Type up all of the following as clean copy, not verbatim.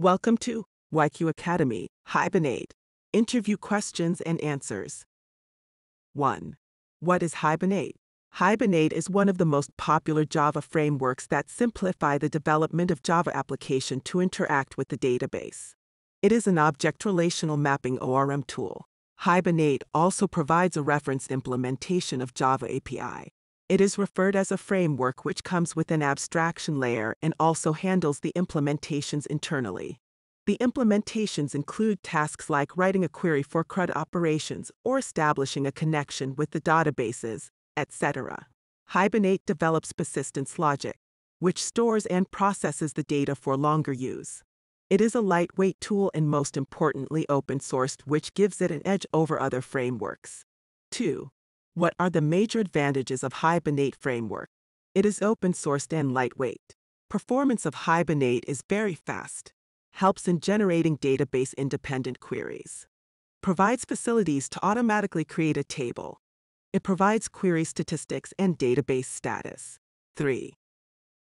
Welcome to YQ Academy, Hibernate, Interview Questions and Answers. 1. What is Hibernate? Hibernate is one of the most popular Java frameworks that simplify the development of Java application to interact with the database. It is an object-relational mapping ORM tool. Hibernate also provides a reference implementation of Java API. It is referred as a framework which comes with an abstraction layer and also handles the implementations internally. The implementations include tasks like writing a query for CRUD operations or establishing a connection with the databases, etc. Hibernate develops persistence logic, which stores and processes the data for longer use. It is a lightweight tool and most importantly open-sourced, which gives it an edge over other frameworks. 2. What are the major advantages of Hibernate framework? It is open-sourced and lightweight. Performance of Hibernate is very fast. Helps in generating database-independent queries. Provides facilities to automatically create a table. It provides query statistics and database status. 3.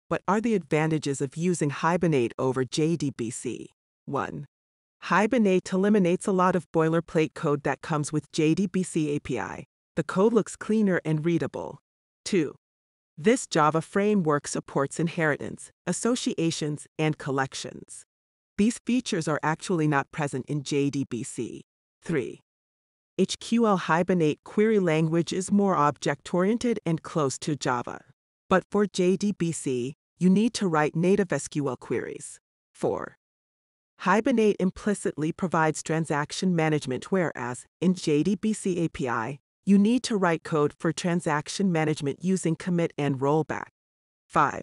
What are the advantages of using Hibernate over JDBC? 1. Hibernate eliminates a lot of boilerplate code that comes with JDBC API. The code looks cleaner and readable. 2. This Java framework supports inheritance, associations, and collections. These features are actually not present in JDBC. 3. HQL Hibernate query language is more object-oriented and close to Java. But for JDBC, you need to write native SQL queries. 4. Hibernate implicitly provides transaction management, whereas in JDBC API, you need to write code for transaction management using commit and rollback. 5.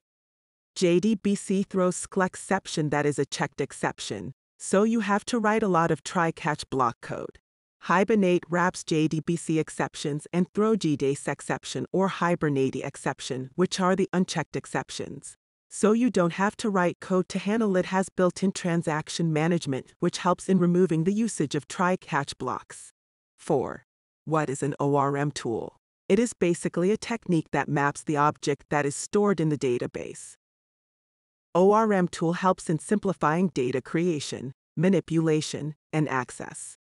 JDBC throws SCL exception, that is a checked exception, so you have to write a lot of try-catch block code. Hibernate wraps JDBC exceptions and throw JDBC exception or Hibernate exception, which are the unchecked exceptions. So you don't have to write code to handle it. Has built-in transaction management, which helps in removing the usage of try-catch blocks. 4. What is an ORM tool? It is basically a technique that maps the object that is stored in the database. ORM tool helps in simplifying data creation, manipulation, and access.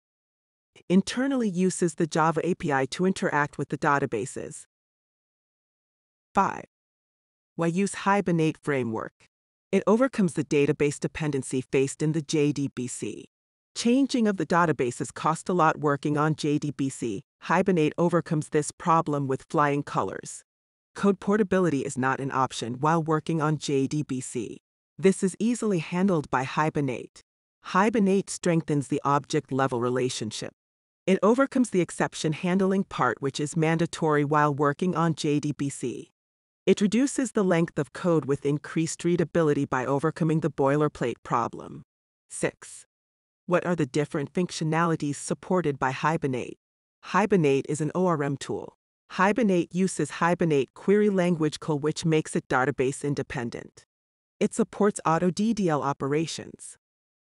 Internally uses the Java API to interact with the databases. 5. Why use Hibernate framework? It overcomes the database dependency faced in the JDBC. Changing of the databases cost a lot working on JDBC. Hibernate overcomes this problem with flying colors. Code portability is not an option while working on JDBC. This is easily handled by Hibernate. Hibernate strengthens the object-level relationship. It overcomes the exception handling part, which is mandatory while working on JDBC. It reduces the length of code with increased readability by overcoming the boilerplate problem. 6. What are the different functionalities supported by Hibernate? Hibernate is an ORM tool. Hibernate uses Hibernate query language call, which makes it database independent. It supports auto DDL operations.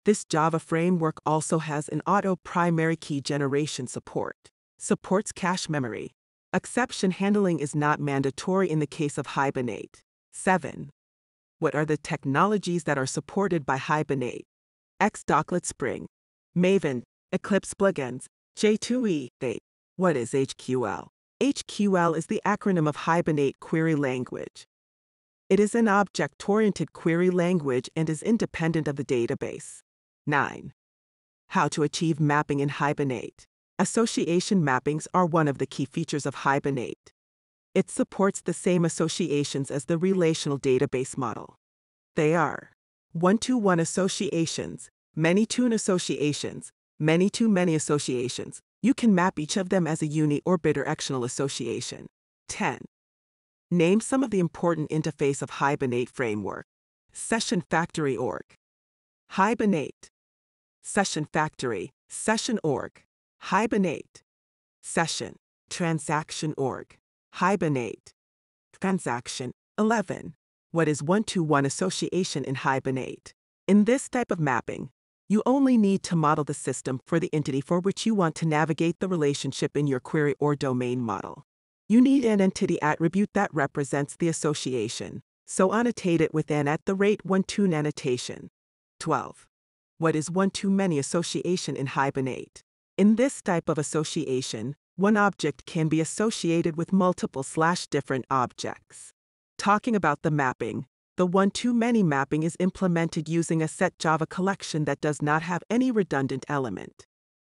This Java framework also has an auto primary key generation support. Supports cache memory. Exception handling is not mandatory in the case of Hibernate. 7. What are the technologies that are supported by Hibernate? XDoclet Spring, Maven, Eclipse plugins, J2EE. What is HQL? HQL is the acronym of Hibernate Query Language. It is an object-oriented query language and is independent of the database. 9. How to achieve mapping in Hibernate. Association mappings are one of the key features of Hibernate. It supports the same associations as the relational database model. They are one-to-one associations, many-to-an associations, many-to-many associations. You can map each of them as a uni or bidirectional association. 10. Name some of the important interface of Hibernate framework. Session Factory org. Hibernate. Session Factory. Session org. Hibernate. Session. Transaction org. Hibernate. Transaction. 11. What is one-to-one association in Hibernate? In this type of mapping, you only need to model the system for the entity for which you want to navigate the relationship in your query or domain model. You need an entity attribute that represents the association, so annotate it with an @ 1:2 annotation. 12. what is one-to-many association in Hibernate. In this type of association, one object can be associated with multiple/different objects. Talking about the mapping, the one-to-many mapping is implemented using a set Java collection that does not have any redundant element.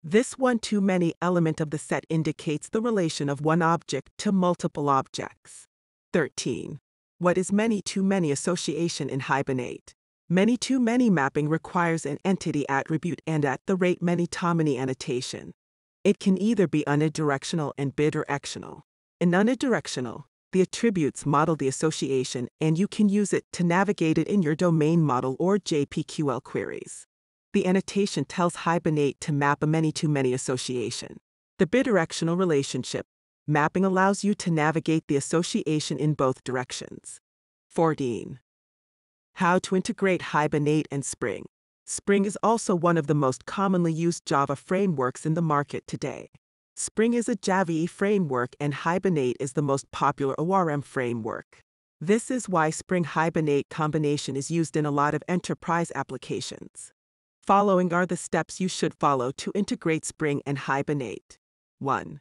This one-to-many element of the set indicates the relation of one object to multiple objects. 13. What is many-to-many association in Hibernate? Many-to-many mapping requires an entity attribute and at the rate many-to-many annotation. It can either be unidirectional and bidirectional. In unidirectional, the attributes model the association, and you can use it to navigate it in your domain model or JPQL queries. The annotation tells Hibernate to map a many-to-many association. The bidirectional relationship mapping allows you to navigate the association in both directions. 14. How to integrate Hibernate and Spring. Spring is also one of the most commonly used Java frameworks in the market today. Spring is a JDBC framework and Hibernate is the most popular ORM framework. This is why Spring-Hibernate combination is used in a lot of enterprise applications. Following are the steps you should follow to integrate Spring and Hibernate. 1.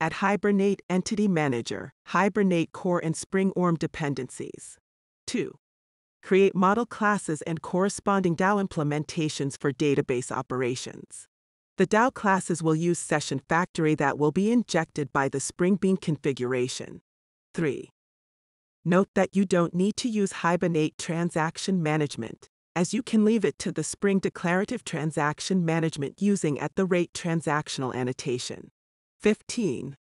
Add Hibernate Entity Manager, Hibernate Core and Spring ORM dependencies. 2. Create model classes and corresponding DAO implementations for database operations. The DAO classes will use Session Factory that will be injected by the Spring Bean configuration. 3. Note that you don't need to use Hibernate Transaction Management, as you can leave it to the Spring Declarative Transaction Management using @ transactional annotation. 15.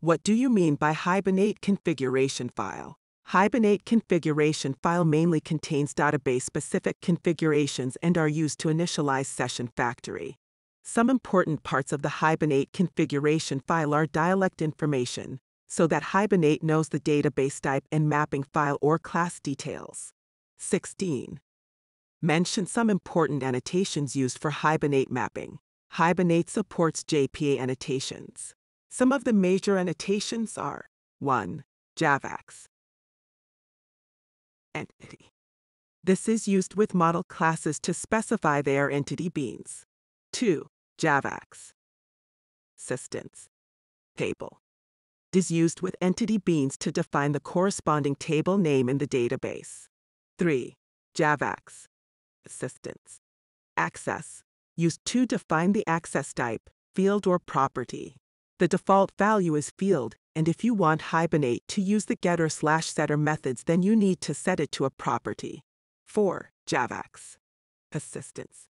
What do you mean by Hibernate Configuration File? Hibernate Configuration File mainly contains database-specific configurations and are used to initialize Session Factory. Some important parts of the Hibernate configuration file are dialect information, so that Hibernate knows the database type and mapping file or class details. 16. Mention some important annotations used for Hibernate mapping. Hibernate supports JPA annotations. Some of the major annotations are 1. javax.entity. This is used with model classes to specify their entity beans. 2. javax.persistence.Table. It is used with entity beans to define the corresponding table name in the database. 3. javax.persistence.Access. Used to define the access type, field or property. The default value is field, and if you want Hibernate to use the getter/setter methods, then you need to set it to a property. 4. javax.persistence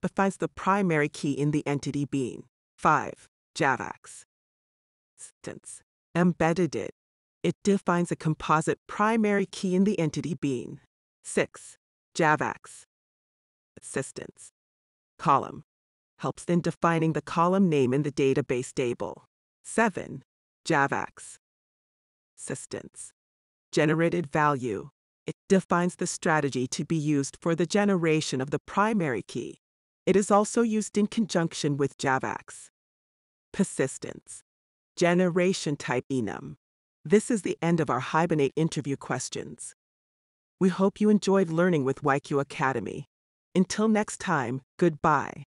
defines the primary key in the entity bean. 5. javax.persistence.EmbeddedId. It defines a composite primary key in the entity bean. 6. javax.persistence.Column. Helps in defining the column name in the database table. 7. javax.persistence.GeneratedValue. It defines the strategy to be used for the generation of the primary key. It is also used in conjunction with javax.persistence.GenerationType enum. This is the end of our Hibernate interview questions. We hope you enjoyed learning with YQ Academy. Until next time, goodbye.